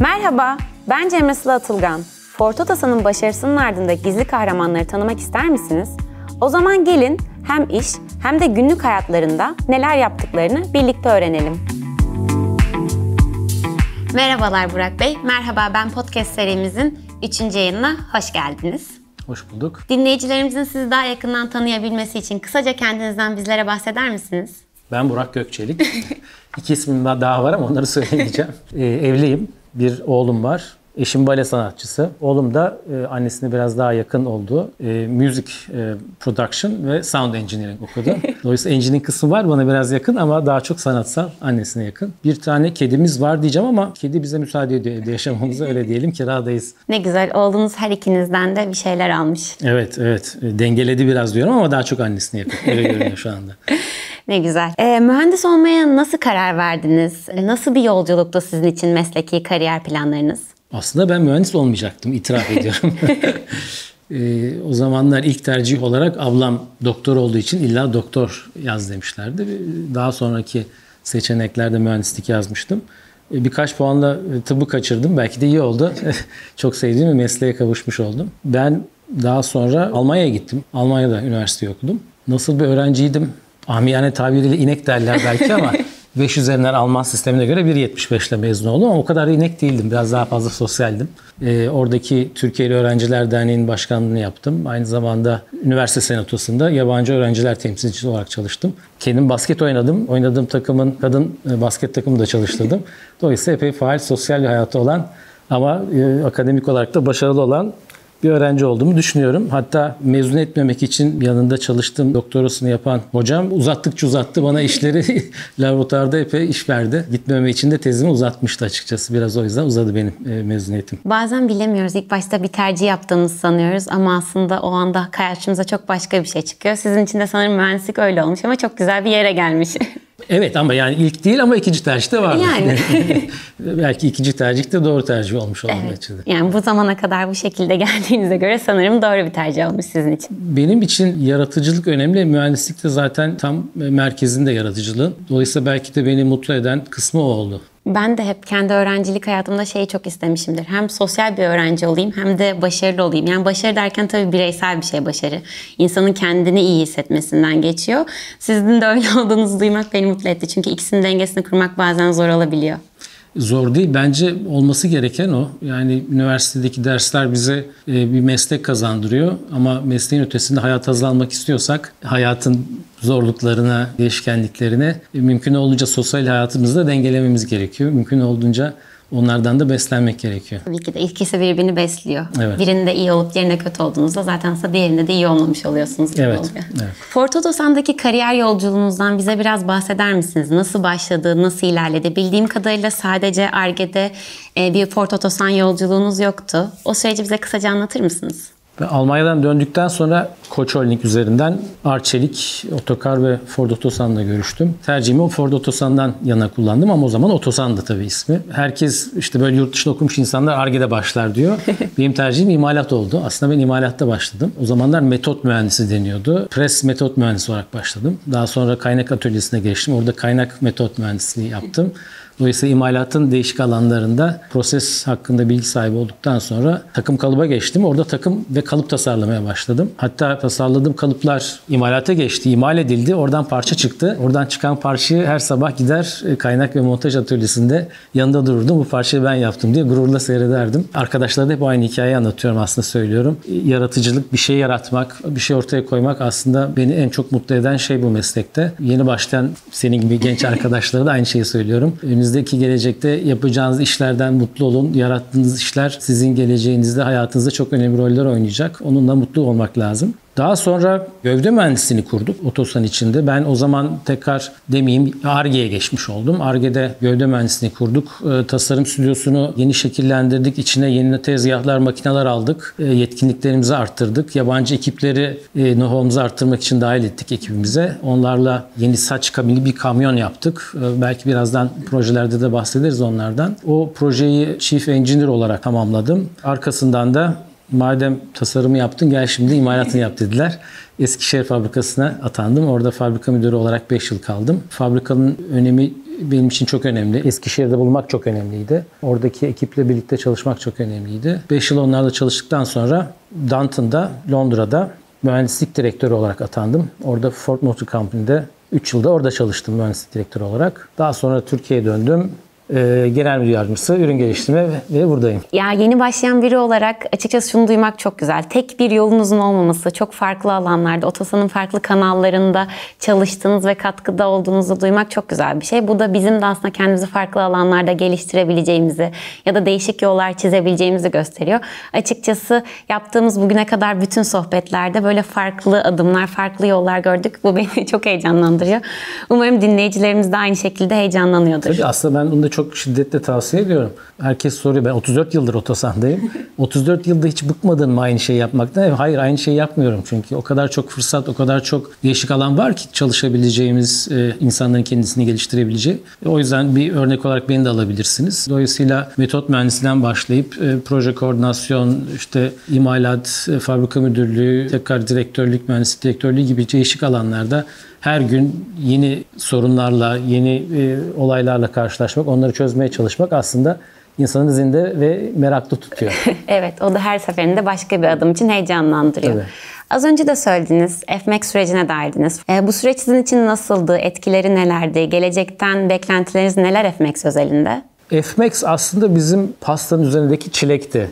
Merhaba, ben Cemre Sıla Atılgan. Ford Otosan'ın başarısının ardında gizli kahramanları tanımak ister misiniz? O zaman gelin hem iş hem de günlük hayatlarında neler yaptıklarını birlikte öğrenelim. Merhabalar Burak Bey, merhaba ben podcast serimizin 3. yayınına hoş geldiniz. Hoş bulduk. Dinleyicilerimizin sizi daha yakından tanıyabilmesi için kısaca kendinizden bizlere bahseder misiniz? Ben Burak Gökçelik. İki ismim daha var ama onları söyleyeceğim. Evliyim. Bir oğlum var. Eşim bale sanatçısı. Oğlum da annesine biraz daha yakın olduğu müzik production ve sound engineering okudu. Dolayısıyla engineering kısmı var bana biraz yakın ama daha çok sanatsal, annesine yakın. Bir tane kedimiz var diyeceğim ama kedi bize müsaade ediyor evde yaşamamıza, öyle diyelim, kiradayız. Ne güzel, oğlunuz her ikinizden de bir şeyler almış. Evet. Dengeledi biraz diyorum ama daha çok annesine yakın. Öyle görünüyor şu anda. Ne güzel. Mühendis olmaya nasıl karar verdiniz? Nasıl bir yolculuktu sizin için mesleki kariyer planlarınız? Aslında ben mühendis olmayacaktım, itiraf ediyorum. O zamanlar ilk tercih olarak ablam doktor olduğu için illa doktor yaz demişlerdi. Daha sonraki seçeneklerde mühendislik yazmıştım. Birkaç puanla tıbbı kaçırdım. Belki de iyi oldu. Çok sevdiğim bir mesleğe kavuşmuş oldum. Ben daha sonra Almanya'ya gittim. Almanya'da üniversite okudum. Nasıl bir öğrenciydim? Amiyane tabiriyle inek derler belki ama 5 üzerinden Alman sistemine göre 1.75 ile mezun oldum ama o kadar inek değildim. Biraz daha fazla sosyaldim. Oradaki Türkiye'li Öğrenciler Derneği'nin başkanlığını yaptım. Aynı zamanda üniversite senatosunda yabancı öğrenciler temsilcisi olarak çalıştım. Kendim basket oynadım. Oynadığım takımın kadın basket takımında çalıştırdım. Dolayısıyla epey faal, sosyal bir hayatı olan ama akademik olarak da başarılı olan bir öğrenci olduğumu düşünüyorum. Hatta mezun etmemek için yanında çalıştığım doktorasını yapan hocam uzattıkça uzattı. Bana işleri laboratuvarda epey iş verdi. Gitmeme için de tezimi uzatmıştı açıkçası. Biraz o yüzden uzadı benim mezuniyetim. Bazen bilemiyoruz. İlk başta bir tercih yaptığımızı sanıyoruz ama aslında o anda karşımıza çok başka bir şey çıkıyor. Sizin için de sanırım mühendislik öyle olmuş ama çok güzel bir yere gelmiş. Evet ama yani ilk değil ama ikinci tercih de vardı. Yani. Belki ikinci tercih de doğru tercih olmuş olan bir açıdan. Yani bu zamana kadar bu şekilde geldiğinize göre sanırım doğru bir tercih olmuş sizin için. Benim için yaratıcılık önemli. Mühendislik de zaten tam merkezinde yaratıcılığın. Dolayısıyla belki de beni mutlu eden kısmı o oldu. Ben de hep kendi öğrencilik hayatımda şeyi çok istemişimdir. Hem sosyal bir öğrenci olayım hem de başarılı olayım. Yani başarı derken tabii bireysel bir şey başarı. İnsanın kendini iyi hissetmesinden geçiyor. Sizin de öyle olduğunuzu duymak beni mutlu etti. Çünkü ikisinin dengesini kurmak bazen zor olabiliyor. Zor değil. Bence olması gereken o. Yani üniversitedeki dersler bize bir meslek kazandırıyor. Ama mesleğin ötesinde hayata hazırlanmak istiyorsak hayatın zorluklarına, değişkenliklerine mümkün olduğunca sosyal hayatımızda dengelememiz gerekiyor. Mümkün olduğunca onlardan da beslenmek gerekiyor. Tabii ki de ikisi birbirini besliyor. Evet. Birinde iyi olup diğerinde kötü olduğunuzda zaten diğerinde de iyi olmamış oluyorsunuz. Evet. Ford Otosan'daki kariyer yolculuğunuzdan bize biraz bahseder misiniz? Nasıl başladı, nasıl ilerledi? Bildiğim kadarıyla sadece Ar-Ge'de bir Ford Otosan yolculuğunuz yoktu. O süreci bize kısaca anlatır mısınız? Almanya'dan döndükten sonra Koçolnik üzerinden Arçelik, Otokar ve Ford Otosan'la görüştüm. Tercihimi o Ford Otosan'dan yana kullandım ama o zaman Otosan'dı tabii ismi. Herkes işte böyle yurt dışında okumuş insanlar Ar-Ge'de başlar diyor. Benim tercihim imalat oldu. Aslında ben imalatta başladım. O zamanlar metot mühendisi deniyordu. Pres metot mühendisi olarak başladım. Daha sonra kaynak atölyesine geçtim. Orada kaynak metot mühendisliği yaptım. Dolayısıyla imalatın değişik alanlarında proses hakkında bilgi sahibi olduktan sonra takım kalıba geçtim. Orada takım ve kalıp tasarlamaya başladım. Hatta tasarladığım kalıplar imalata geçti, imal edildi. Oradan parça çıktı. Oradan çıkan parçayı her sabah gider kaynak ve montaj atölyesinde yanında dururdum. Bu parçayı ben yaptım diye gururla seyrederdim. Arkadaşlara da hep aynı hikayeyi anlatıyorum, aslında söylüyorum. Yaratıcılık, bir şey yaratmak, bir şey ortaya koymak aslında beni en çok mutlu eden şey bu meslekte. Yeni başlayan senin gibi genç arkadaşlara da aynı şeyi söylüyorum. Önümüzdeki gelecekte yapacağınız işlerden mutlu olun. Yarattığınız işler sizin geleceğinizde, hayatınızda çok önemli roller oynayacak. Onunla mutlu olmak lazım. Daha sonra gövde mühendisliğini kurduk Otosan içinde. Ben o zaman tekrar demeyeyim Ar-Ge'ye geçmiş oldum. Ar-Ge'de gövde mühendisliğini kurduk. Tasarım stüdyosunu yeni şekillendirdik. İçine yeni tezgahlar, makineler aldık. Yetkinliklerimizi arttırdık. Yabancı ekipleri know-how'umuzu arttırmak için dahil ettik ekibimize. Onlarla yeni saç kabinli bir kamyon yaptık. Belki birazdan projelerde de bahsederiz onlardan. O projeyi Chief Engineer olarak tamamladım. Arkasından da madem tasarımı yaptın gel şimdi imalatını yap dediler. Eskişehir fabrikasına atandım. Orada fabrika müdürü olarak 5 yıl kaldım. Fabrikanın önemi benim için çok önemli. Eskişehir'de bulmak çok önemliydi. Oradaki ekiple birlikte çalışmak çok önemliydi. 5 yıl onlarla çalıştıktan sonra Danton'da, Londra'da mühendislik direktörü olarak atandım. Orada Ford Motor Company'de 3 yılda orada çalıştım mühendislik direktörü olarak. Daha sonra Türkiye'ye döndüm. Genel müdür yardımcısı, ürün geliştirme ve buradayım. Ya yeni başlayan biri olarak açıkçası şunu duymak çok güzel. Tek bir yolunuzun olmaması, çok farklı alanlarda, Otosan'ın farklı kanallarında çalıştığınız ve katkıda olduğunuzu duymak çok güzel bir şey. Bu da bizim de aslında kendimizi farklı alanlarda geliştirebileceğimizi ya da değişik yollar çizebileceğimizi gösteriyor. Açıkçası yaptığımız bugüne kadar bütün sohbetlerde böyle farklı adımlar, farklı yollar gördük. Bu beni çok heyecanlandırıyor. Umarım dinleyicilerimiz de aynı şekilde heyecanlanıyordur. Tabii aslında ben bunu da çok şiddetle tavsiye ediyorum. Herkes soruyor, ben 34 yıldır Otosan'dayım. 34 yılda hiç bıkmadın mı aynı şeyi yapmaktan? Hayır, aynı şeyi yapmıyorum çünkü o kadar çok fırsat, o kadar çok değişik alan var ki çalışabileceğimiz, insanların kendisini geliştirebileceği. O yüzden bir örnek olarak beni de alabilirsiniz. Dolayısıyla metot mühendisinden başlayıp proje koordinasyon, işte imalat, fabrika müdürlüğü, tekrar direktörlük, mühendislik direktörlüğü gibi değişik alanlarda her gün yeni sorunlarla, yeni olaylarla karşılaşmak, onları çözmeye çalışmak aslında insanın zinde ve meraklı tutuyor. Evet, o da her seferinde başka bir adım için heyecanlandırıyor. Tabii. Az önce de söylediniz, F-MAX sürecine dairdiniz. Bu süreç sizin için nasıldı, etkileri nelerdi, gelecekten beklentileriniz neler F-MAX özelinde? F-MAX aslında bizim pastanın üzerindeki çilekti.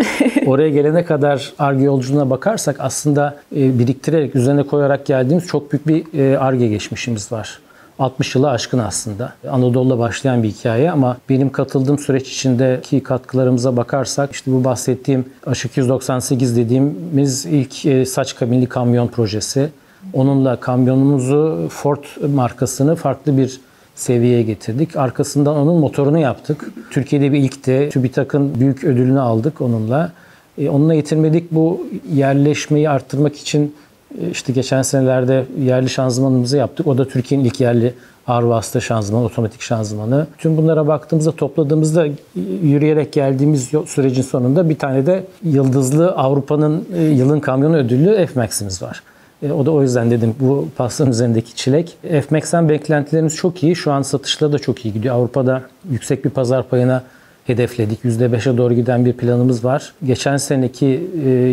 Oraya gelene kadar Ar-Ge yolculuğuna bakarsak aslında biriktirerek, üzerine koyarak geldiğimiz çok büyük bir Ar-Ge geçmişimiz var. 60 yılı aşkın aslında. Anadolu'da başlayan bir hikaye ama benim katıldığım süreç içindeki katkılarımıza bakarsak işte bu bahsettiğim Aşık 198 dediğimiz ilk saç kabinli kamyon projesi. Onunla kamyonumuzu, Ford markasını farklı bir seviyeye getirdik. Arkasından onun motorunu yaptık. Türkiye'de bir ilkti. TÜBİTAK'ın büyük ödülünü aldık onunla. Onunla yetinmedik. Bu yerleşmeyi arttırmak için işte geçen senelerde yerli şanzımanımızı yaptık. O da Türkiye'nin ilk yerli ağır vasıta şanzımanı, otomatik şanzımanı. Tüm bunlara baktığımızda, topladığımızda yürüyerek geldiğimiz sürecin sonunda bir tane de yıldızlı Avrupa'nın yılın kamyonu ödüllü F-MAX'imiz var. O da o yüzden dedim bu pastanın üzerindeki çilek. F-MAX'ten beklentilerimiz çok iyi. Şu an satışları da çok iyi gidiyor. Avrupa'da yüksek bir pazar payına hedefledik. %5'e doğru giden bir planımız var. Geçen seneki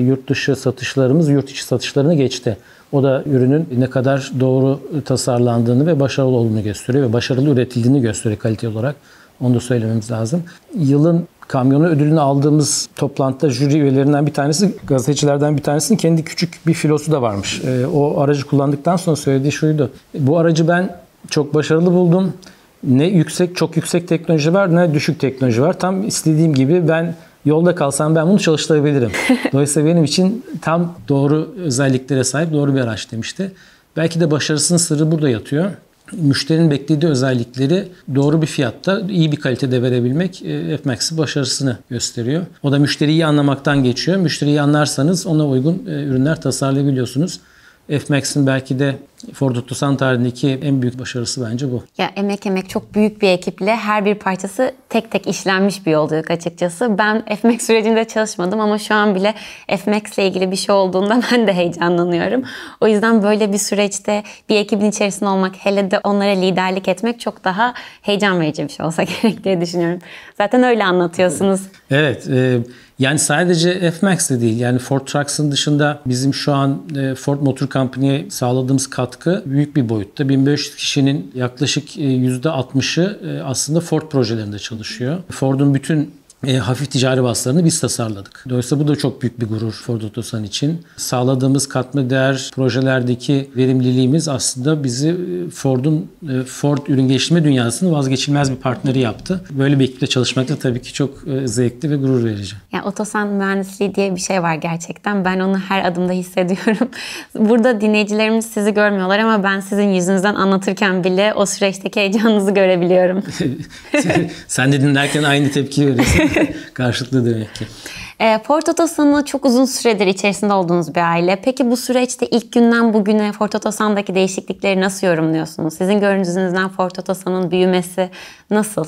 yurt dışı satışlarımız yurt içi satışlarını geçti. O da ürünün ne kadar doğru tasarlandığını ve başarılı olduğunu gösteriyor ve başarılı üretildiğini gösteriyor kalite olarak. Onu da söylememiz lazım. Yılın kamyonu ödülünü aldığımız toplantıda jüri üyelerinden bir tanesi, gazetecilerden bir tanesinin kendi küçük bir filosu da varmış. O aracı kullandıktan sonra söylediği şuydu. Bu aracı ben çok başarılı buldum. Ne çok yüksek teknoloji var ne düşük teknoloji var. Tam istediğim gibi ben yolda kalsam ben bunu çalıştırabilirim. Dolayısıyla benim için tam doğru özelliklere sahip doğru bir araç demişti. Belki de başarısının sırrı burada yatıyor. Müşterinin beklediği özellikleri doğru bir fiyatta, iyi bir kalitede verebilmek F-MAX'in başarısını gösteriyor. O da müşteriyi anlamaktan geçiyor. Müşteriyi anlarsanız ona uygun ürünler tasarlayabiliyorsunuz. F-MAX'in belki de Ford Otosan tarihindeki en büyük başarısı bence bu. Ya emek çok büyük bir ekiple her bir parçası tek tek işlenmiş bir yolculuk açıkçası. Ben F-MAX sürecinde çalışmadım ama şu an bile F-MAX ile ilgili bir şey olduğunda ben de heyecanlanıyorum. O yüzden böyle bir süreçte bir ekibin içerisinde olmak, hele de onlara liderlik etmek çok daha heyecan verici bir şey olsa gerek diye düşünüyorum. Zaten öyle anlatıyorsunuz. Evet. Yani sadece F-MAX de değil, yani Ford Trucks'ın dışında bizim şu an Ford Motor Company'ye sağladığımız katkı büyük bir boyutta. 1500 kişinin yaklaşık %60'ı aslında Ford projelerinde çalışıyor. Ford'un bütün hafif ticari vasıtalarını biz tasarladık. Dolayısıyla bu da çok büyük bir gurur Ford Otosan için. Sağladığımız katma değer projelerdeki verimliliğimiz aslında bizi Ford'un ürün geliştirme dünyasının vazgeçilmez bir partneri yaptı. Böyle bir ekiple çalışmak da tabii ki çok zevkli ve gurur verici. Yani Otosan mühendisliği diye bir şey var gerçekten. Ben onu her adımda hissediyorum. Burada dinleyicilerimiz sizi görmüyorlar ama ben sizin yüzünüzden anlatırken bile o süreçteki heyecanınızı görebiliyorum. Sen de dinlerken aynı tepki veriyorsun. Karşılıklı demek ki. Ford Otosan'ı çok uzun süredir içerisinde olduğunuz bir aile. Peki bu süreçte ilk günden bugüne Ford Otosan'daki değişiklikleri nasıl yorumluyorsunuz? Sizin görünüşünüzden Ford Otosan'ın büyümesi nasıl?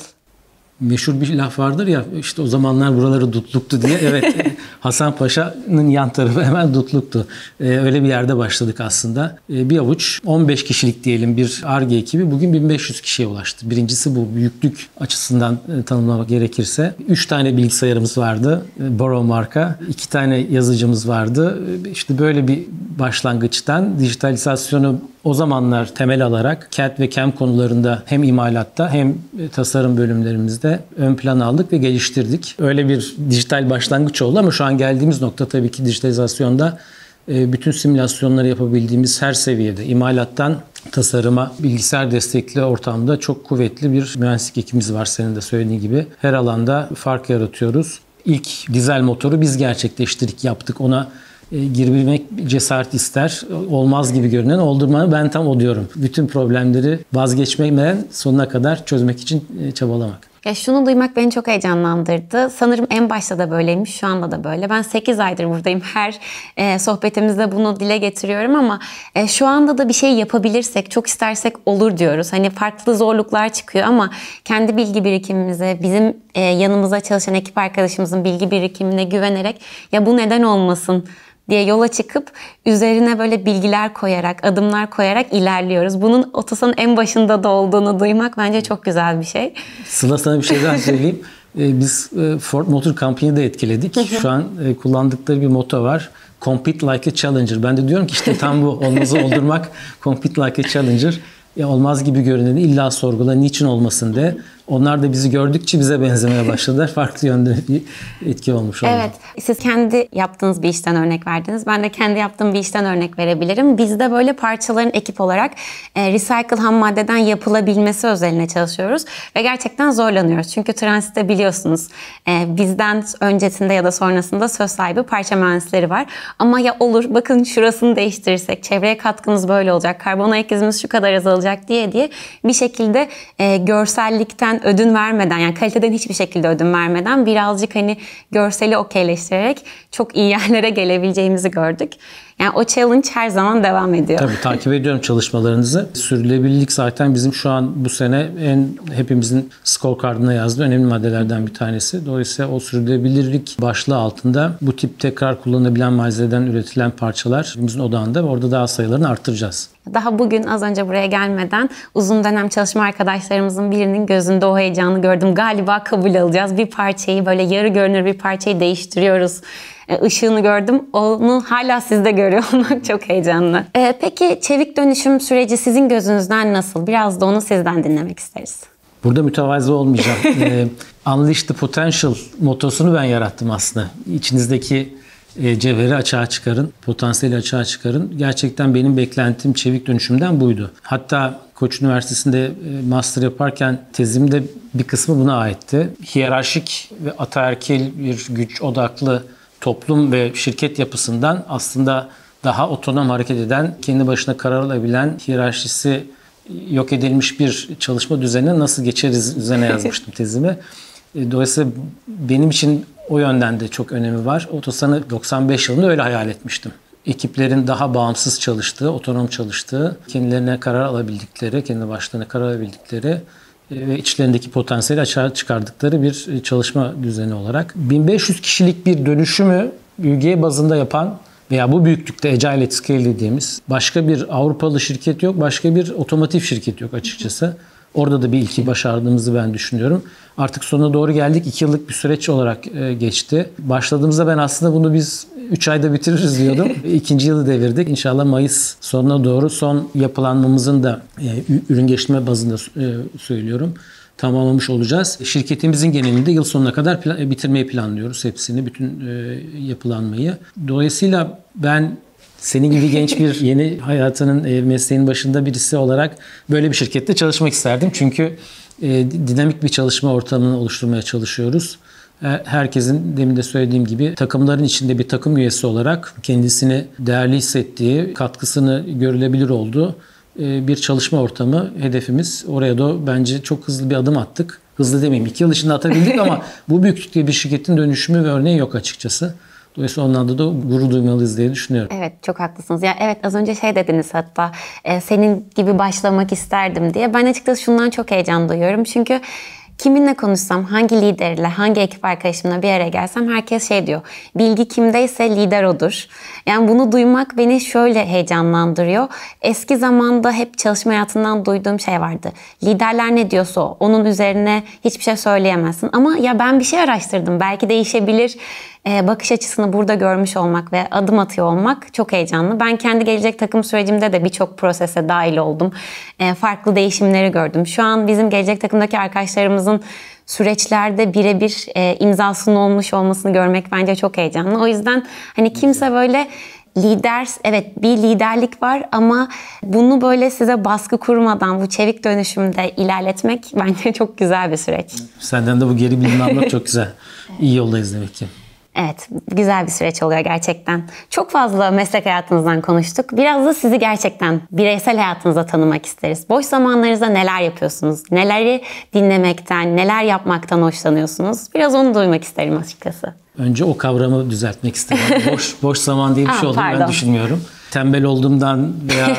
meşhur bir laf vardır ya, işte o zamanlar buraları dutluktu diye. Evet, Hasan Paşa'nın yan tarafı hemen dutluktu. Öyle bir yerde başladık aslında. Bir avuç 15 kişilik diyelim bir ARGE ekibi bugün 1500 kişiye ulaştı. Birincisi bu, büyüklük açısından tanımlamak gerekirse. 3 tane bilgisayarımız vardı, Boro marka. 2 tane yazıcımız vardı. İşte böyle bir başlangıçtan dijitalizasyonu o zamanlar temel alarak CAD ve CAM konularında hem imalatta hem tasarım bölümlerimizde ön plana aldık ve geliştirdik. Öyle bir dijital başlangıç oldu ama şu an geldiğimiz nokta tabii ki dijitalizasyonda bütün simülasyonları yapabildiğimiz her seviyede, imalattan tasarıma, bilgisayar destekli ortamda çok kuvvetli bir mühendislik ekibimiz var, senin de söylediğin gibi. Her alanda fark yaratıyoruz. İlk dizel motoru biz gerçekleştirdik, yaptık. Ona girmek cesaret ister. Olmaz gibi görünen oldu. Ben tam o diyorum. Bütün problemleri vazgeçmeden sonuna kadar çözmek için çabalamak. Ya şunu duymak beni çok heyecanlandırdı. Sanırım en başta da böyleymiş, şu anda da böyle. Ben 8 aydır buradayım. Her sohbetimizde bunu dile getiriyorum ama şu anda da bir şey yapabilirsek, çok istersek olur diyoruz. Hani farklı zorluklar çıkıyor ama kendi bilgi birikimimize, bizim yanımıza çalışan ekip arkadaşımızın bilgi birikimine güvenerek ya bu neden olmasın diye yola çıkıp üzerine böyle bilgiler koyarak, adımlar koyarak ilerliyoruz. Bunun Otosan'ın en başında da olduğunu duymak bence çok güzel bir şey. Sıla, sana bir şey daha söyleyeyim. Biz Ford Motor Company'yi de etkiledik. Şu an kullandıkları bir moto var. Compete Like a Challenger. Ben de diyorum ki işte tam bu, olmazı oldurmak. Compete Like a Challenger. Olmaz gibi görüneni illa sorgula, niçin olmasın de. Onlar da bizi gördükçe bize benzemeye başladılar. Farklı yönde bir etki olmuş oldu. Evet. Siz kendi yaptığınız bir işten örnek verdiniz. Ben de kendi yaptığım bir işten örnek verebilirim. Biz de böyle parçaların ekip olarak recycle ham maddeden yapılabilmesi özeline çalışıyoruz. Ve gerçekten zorlanıyoruz. Çünkü transitte biliyorsunuz bizden öncesinde ya da sonrasında söz sahibi parça mühendisleri var. Ama ya olur bakın şurasını değiştirirsek, çevreye katkımız böyle olacak, karbon ayak izimiz şu kadar azalacak diye bir şekilde görsellikten ödün vermeden, yani kaliteden hiçbir şekilde ödün vermeden birazcık hani görseli okeyleştirerek çok iyi yerlere gelebileceğimizi gördük. Yani o challenge her zaman devam ediyor. Tabii takip ediyorum çalışmalarınızı. Sürdürülebilirlik zaten bizim şu an bu sene hepimizin scorecard'ına yazdığı önemli maddelerden bir tanesi. Dolayısıyla o sürdürülebilirlik başlığı altında bu tip tekrar kullanılabilen malzemeden üretilen parçalar bizim odağında ve orada daha sayılarını arttıracağız. Daha bugün az önce buraya gelmeden uzun dönem çalışma arkadaşlarımızın birinin gözünde o heyecanı gördüm. Galiba kabul alacağız. Bir parçayı böyle yarı görünür bir parçayı değiştiriyoruz. Işığını gördüm. Onu hala siz de görüyor olmak çok heyecanlı. Peki çevik dönüşüm süreci sizin gözünüzden nasıl? Biraz da onu sizden dinlemek isteriz. Burada mütevazı olmayacağım. Unleash the Potential motosunu ben yarattım aslında. İçinizdeki cevheri açığa çıkarın, potansiyeli açığa çıkarın. Gerçekten benim beklentim çevik dönüşümden buydu. Hatta Koç Üniversitesi'nde master yaparken tezimde bir kısmı buna aitti. Hiyerarşik ve ataerkil bir güç odaklı toplum ve şirket yapısından aslında daha otonom hareket eden, kendi başına karar alabilen, hiyerarşisi yok edilmiş bir çalışma düzenine nasıl geçeriz üzerine yazmıştım tezimi. Dolayısıyla benim için o yönden de çok önemi var. Otosan'ı 95 yılında öyle hayal etmiştim. Ekiplerin daha bağımsız çalıştığı, otonom çalıştığı, kendilerine karar alabildikleri, kendi başlarına karar alabildikleri ve içlerindeki potansiyeli açığa çıkardıkları bir çalışma düzeni olarak. 1500 kişilik bir dönüşümü ülke bazında yapan veya bu büyüklükte Agile Scale dediğimiz başka bir Avrupalı şirket yok, başka bir otomotiv şirket yok açıkçası. Orada da bir ilki başardığımızı ben düşünüyorum. Artık sonuna doğru geldik. 2 yıllık bir süreç olarak geçti. Başladığımızda ben aslında bunu biz 3 ayda bitiririz diyordum. 2. yılı devirdik. İnşallah Mayıs sonuna doğru son yapılanmamızın da ürün geliştirme bazında söylüyorum, tamamlamış olacağız. Şirketimizin genelinde yıl sonuna kadar bitirmeyi planlıyoruz hepsini, bütün yapılanmayı. Dolayısıyla ben senin gibi genç bir yeni hayatının mesleğin başında birisi olarak böyle bir şirkette çalışmak isterdim. Çünkü dinamik bir çalışma ortamını oluşturmaya çalışıyoruz. Herkesin demin de söylediğim gibi takımların içinde bir takım üyesi olarak kendisini değerli hissettiği, katkısını görülebilir olduğu bir çalışma ortamı hedefimiz. Oraya da bence çok hızlı bir adım attık. Hızlı demeyeyim, 2 yıl içinde atabildik ama bu büyüklükte bir şirketin dönüşümü ve örneği yok açıkçası. Dolayısıyla ondan da gurur duymalıyız diye düşünüyorum. Evet, çok haklısınız. Ya evet, az önce şey dediniz hatta senin gibi başlamak isterdim diye. Ben açıkçası şundan çok heyecan duyuyorum. Çünkü Kiminle konuşsam, hangi liderle, hangi ekip arkadaşımla bir araya gelsem herkes şey diyor. Bilgi kimdeyse lider odur. Yani bunu duymak beni şöyle heyecanlandırıyor. Eski zamanda hep çalışma hayatından duyduğum şey vardı. Liderler ne diyorsa o, onun üzerine hiçbir şey söyleyemezsin. Ama ya ben bir şey araştırdım, belki değişebilir. Bakış açısını burada görmüş olmak ve adım atıyor olmak çok heyecanlı. Ben kendi gelecek takım sürecimde de birçok prosese dahil oldum. Farklı değişimleri gördüm. Şu an bizim gelecek takımdaki arkadaşlarımızın süreçlerde birebir imzasının olmuş olmasını görmek bence çok heyecanlı. O yüzden hani kimse böyle lider, evet bir liderlik var ama bunu böyle size baskı kurmadan bu çevik dönüşümde ilerletmek bence çok güzel bir süreç. Senden de bu geri bildiğini almak çok güzel. İyi yoldayız demek ki. Evet, güzel bir süreç oluyor gerçekten. Çok fazla meslek hayatınızdan konuştuk. Biraz da sizi gerçekten bireysel hayatınıza tanımak isteriz. Boş zamanlarınızda neler yapıyorsunuz? Neleri dinlemekten, neler yapmaktan hoşlanıyorsunuz? Biraz onu duymak isterim açıkçası. Önce o kavramı düzeltmek isterim. Boş zaman diye bir şey olduğunu ben düşünmüyorum. Tembel olduğumdan veya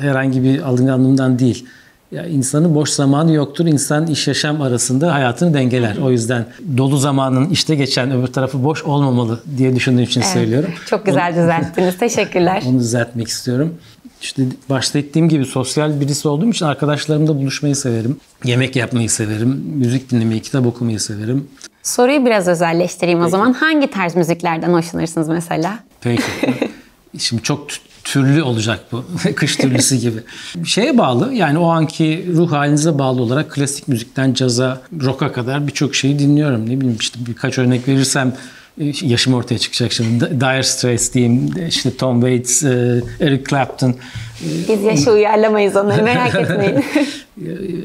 herhangi bir alınganlığımdan değil. Ya insanın boş zamanı yoktur. İnsan iş yaşam arasında hayatını dengeler. O yüzden dolu zamanın işte geçen öbür tarafı boş olmamalı diye düşündüğüm için söylüyorum. Çok güzel düzelttiniz. Teşekkürler. Onu düzeltmek istiyorum. İşte başta ettiğim gibi sosyal birisi olduğum için arkadaşlarımla buluşmayı severim. Yemek yapmayı severim. Müzik dinlemeyi, kitap okumayı severim. Soruyu biraz özelleştireyim o zaman. Hangi tarz müziklerden hoşlanırsınız mesela? Peki. Şimdi çok türlü olacak bu. Kış türlüsü gibi. Şeye bağlı, yani o anki ruh halinize bağlı olarak klasik müzikten caza, rock'a kadar birçok şeyi dinliyorum. Ne bileyim işte birkaç örnek verirsem yaşım ortaya çıkacak şimdi. Dire Straits diyeyim, işte Tom Waits, Eric Clapton. Biz yaşı uyarlamayız onları, merak etmeyin.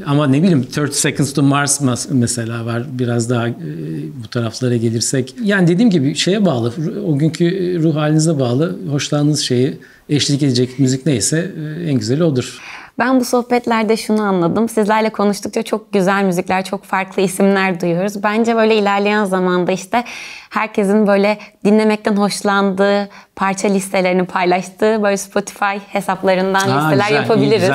Ama ne bileyim 30 Seconds to Mars mesela var. Biraz daha bu taraflara gelirsek. Yani dediğim gibi şeye bağlı. O günkü ruh halinize bağlı. Hoşlandığınız şeyi eşlik edecek müzik neyse en güzeli odur. Ben bu sohbetlerde şunu anladım. Sizlerle konuştukça çok güzel müzikler, çok farklı isimler duyuyoruz. Bence böyle ilerleyen zamanda işte herkesin böyle dinlemekten hoşlandığı parça listelerini paylaştığı böyle Spotify hesaplarından listeler yapabiliriz.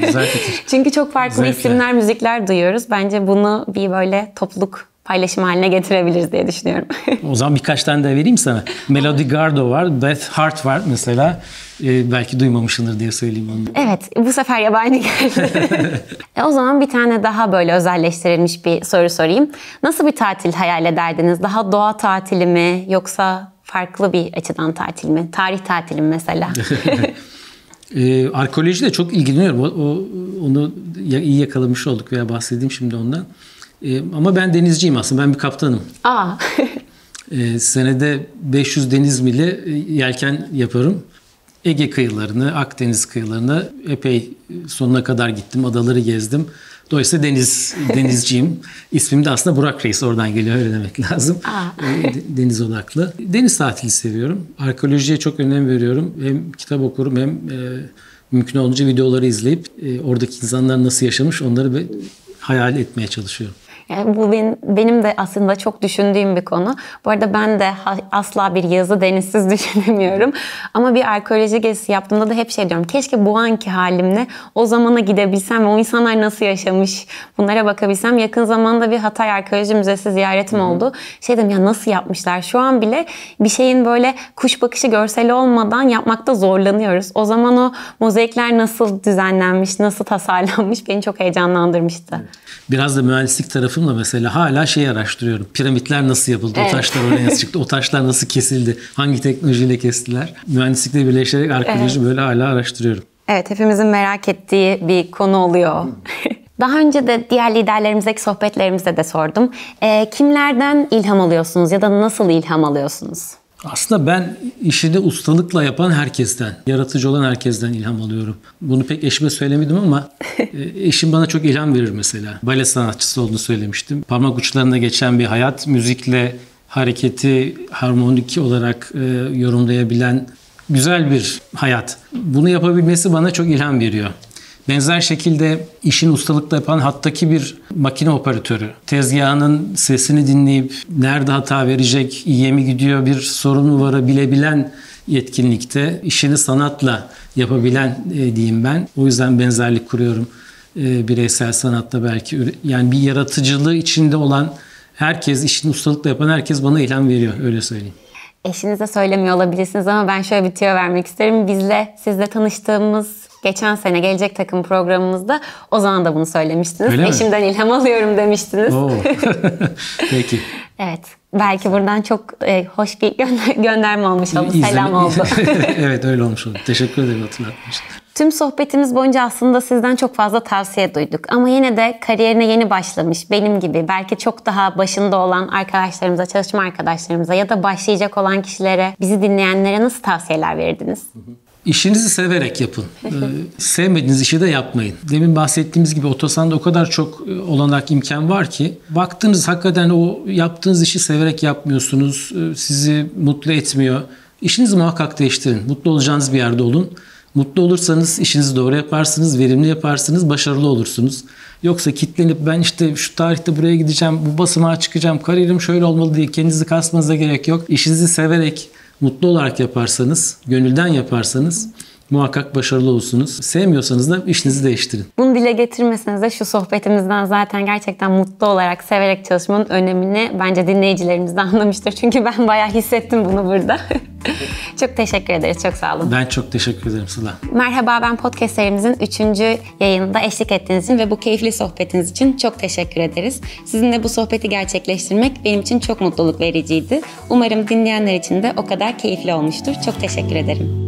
Güzel fikir. Çünkü çok farklı isimler, müzikler duyuyoruz. Bence bunu bir böyle topluluk paylaşım haline getirebiliriz diye düşünüyorum. O zaman birkaç tane de vereyim sana. Melody Gardo var, Beth Hart var mesela. Belki duymamışsındır diye söyleyeyim onu. Evet, bu sefer yabancı geldi. O zaman bir tane daha böyle özelleştirilmiş bir soru sorayım. Nasıl bir tatil hayal ederdiniz? Daha doğa tatili mi yoksa farklı bir açıdan tatil mi? Tarih tatili mi mesela? Arkeolojiyle çok ilgileniyorum. Onu iyi yakalamış olduk veya bahsedeyim şimdi ondan. Ama ben denizciyim aslında. Ben bir kaptanım. Senede 500 deniz mili yelken yapıyorum. Ege kıyılarını, Akdeniz kıyılarını epey sonuna kadar gittim. Adaları gezdim. Dolayısıyla denizciyim. İsmim de aslında Burak Reis. Oradan geliyor. Öyle demek lazım. Deniz odaklı. Deniz tatili seviyorum. Arkeolojiye çok önem veriyorum. Hem kitap okurum hem mümkün olunca videoları izleyip oradaki insanlar nasıl yaşamış onları hayal etmeye çalışıyorum. Yani bu benim de aslında çok düşündüğüm bir konu. Bu arada ben de asla bir yazı denizsiz düşünemiyorum. Ama bir arkeoloji gezisi yaptığımda da hep şey diyorum. Keşke bu anki halimle o zamana gidebilsem ve o insanlar nasıl yaşamış bunlara bakabilsem. Yakın zamanda bir Hatay Arkeoloji Müzesi ziyaretim oldu. Şey dedim ya nasıl yapmışlar? Şu an bile bir şeyin böyle kuş bakışı görseli olmadan yapmakta zorlanıyoruz. O zaman o mozaikler nasıl düzenlenmiş, nasıl tasarlanmış beni çok heyecanlandırmıştı. Biraz da mühendislik tarafı mesela hala araştırıyorum. Piramitler nasıl yapıldı? Evet. O taşlar oraya nasıl çıktı? O taşlar nasıl kesildi? Hangi teknolojiyle kestiler? Mühendislikle birleşerek arkeoloji böyle hala araştırıyorum. Evet, hepimizin merak ettiği bir konu oluyor. Daha önce de diğer liderlerimizdeki sohbetlerimizde de sordum. Kimlerden ilham alıyorsunuz ya da nasıl ilham alıyorsunuz? Aslında ben işini ustalıkla yapan herkesten, yaratıcı olan herkesten ilham alıyorum. Bunu pek eşime söylemedim ama eşim bana çok ilham verir mesela. Bale sanatçısı olduğunu söylemiştim. Parmak uçlarında geçen bir hayat, müzikle hareketi harmonik olarak yorumlayabilen güzel bir hayat. Bunu yapabilmesi bana çok ilham veriyor. Benzer şekilde işin ustalıkla yapan hattaki bir makine operatörü. Tezgahının sesini dinleyip nerede hata verecek, iyiye mi gidiyor, bir sorun mu var bilebilen yetkinlikte. İşini sanatla yapabilen diyeyim ben. O yüzden benzerlik kuruyorum. bireysel sanatta belki. Yani bir yaratıcılığı içinde olan herkes, işini ustalıkla yapan herkes bana ilham veriyor, öyle söyleyeyim. Eşinize söylemiyor olabilirsiniz ama ben şöyle bir tüyo vermek isterim. Sizle tanıştığımız geçen sene Gelecek Takım programımızda o zaman da bunu söylemiştiniz. Öyle Eşimden mi? İlham alıyorum demiştiniz. Peki. Evet. Belki buradan çok hoş bir gönderme olmuş oldu. Selam oldu. Evet, öyle olmuş oldu. Teşekkür ederim hatırlatmıştım. Tüm sohbetimiz boyunca aslında sizden çok fazla tavsiye duyduk. Ama yine de kariyerine yeni başlamış, benim gibi belki çok daha başında olan arkadaşlarımıza, çalışma arkadaşlarımıza ya da başlayacak olan kişilere, bizi dinleyenlere nasıl tavsiyeler verirdiniz? İşinizi severek yapın. Sevmediğiniz işi de yapmayın. Demin bahsettiğimiz gibi Otosan'da o kadar çok olanak, imkan var ki baktınız hakikaten o yaptığınız işi severek yapmıyorsunuz. Sizi mutlu etmiyor. İşinizi muhakkak değiştirin. Mutlu olacağınız bir yerde olun. Mutlu olursanız işinizi doğru yaparsınız, verimli yaparsınız, başarılı olursunuz. Yoksa kitlenip ben işte şu tarihte buraya gideceğim, bu basamağa çıkacağım, kariyerim şöyle olmalı diye kendinizi kasmanıza gerek yok. İşinizi severek, mutlu olarak yaparsanız, gönülden yaparsanız muhakkak başarılı olursunuz. Sevmiyorsanız da işinizi değiştirin. Bunu dile getirmeseniz de şu sohbetimizden zaten gerçekten mutlu olarak, severek çalışmanın önemini bence dinleyicilerimiz de anlamıştır. Çünkü ben bayağı hissettim bunu burada. Çok teşekkür ederiz. Çok sağ olun. Ben çok teşekkür ederim Sıla. Merhaba, ben podcast serimizin 3. yayınında eşlik ettiğiniz için ve bu keyifli sohbetiniz için çok teşekkür ederiz. Sizinle bu sohbeti gerçekleştirmek benim için çok mutluluk vericiydi. Umarım dinleyenler için de o kadar keyifli olmuştur. Çok teşekkür ederim.